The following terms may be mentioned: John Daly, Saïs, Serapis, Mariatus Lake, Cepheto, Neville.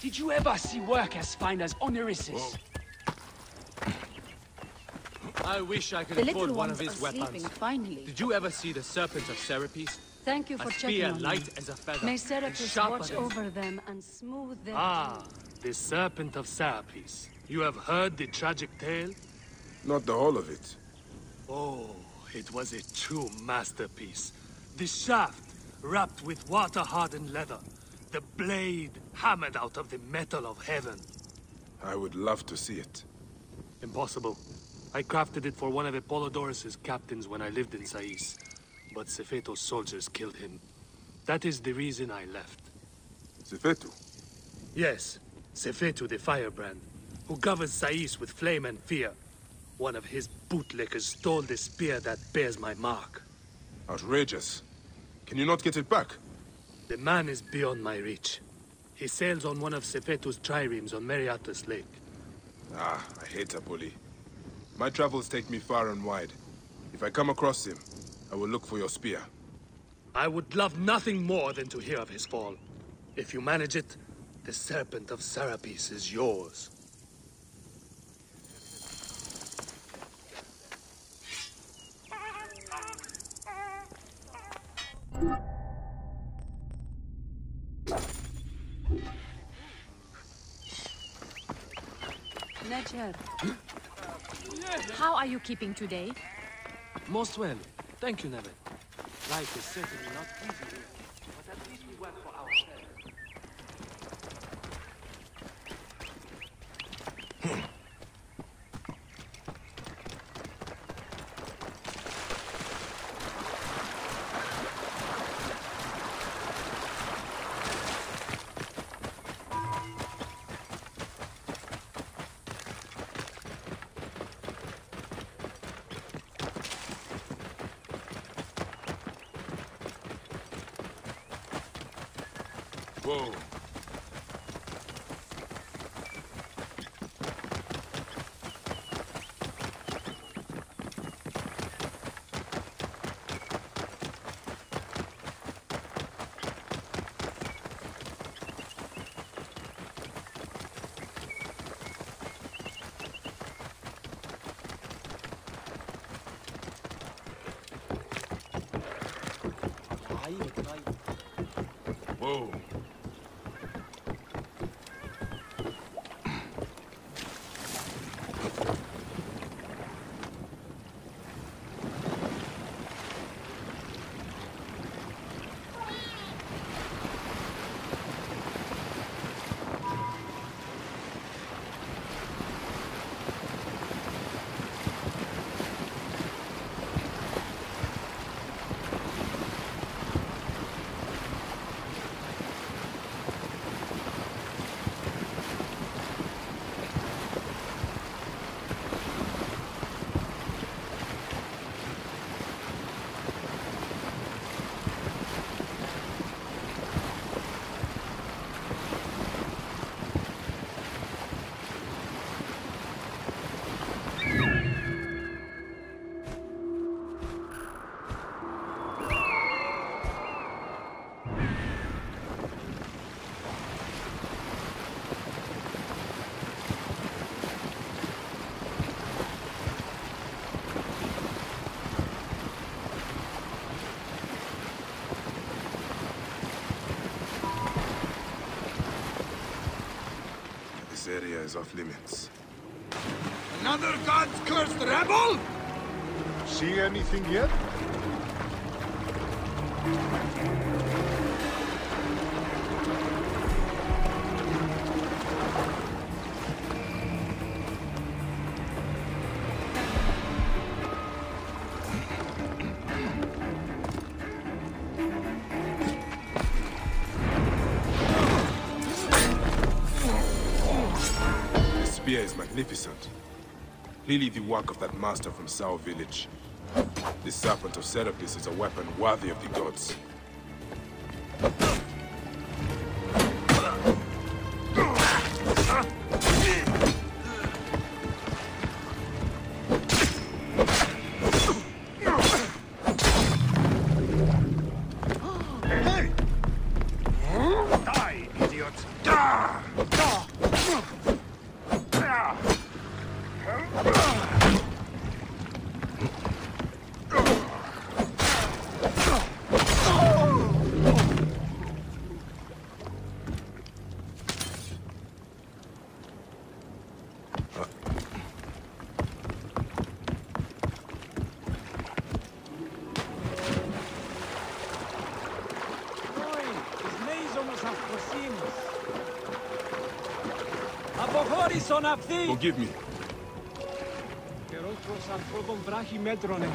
Did you ever see work as fine as Oneris's? I wish I could afford one of his weapons. Sleeping, finally. Did you ever see the serpent of Serapis? Thank you for checking on me. A spear light as a feather. May Serapis watch over them and smooth their the serpent of Serapis. You have heard the tragic tale? Not the whole of it. Oh, it was a true masterpiece. The shaft, wrapped with water-hardened leather. The blade hammered out of the metal of heaven. I would love to see it. Impossible. I crafted it for one of Apollodorus's captains when I lived in Saïs. But Cepheto's soldiers killed him. That is the reason I left. Cepheto? Yes. Cepheto the firebrand, who governs Saïs with flame and fear. One of his bootlickers stole the spear that bears my mark. Outrageous. Can you not get it back? The man is beyond my reach. He sails on one of Cepheto's triremes on Mariatus Lake. Ah, I hate Apolli. My travels take me far and wide. If I come across him, I will look for your spear. I would love nothing more than to hear of his fall. If you manage it, the serpent of Serapis is yours. How are you keeping today? Most well. Thank you, Neville. Life is certainly not easy here, but at least we work for ourselves. Whoa. Whoa. This area is off limits. Another God's cursed rebel? See anything yet? Is magnificent. Clearly the work of that master from Sao village. The serpent of Serapis is a weapon worthy of the gods. Forgive me.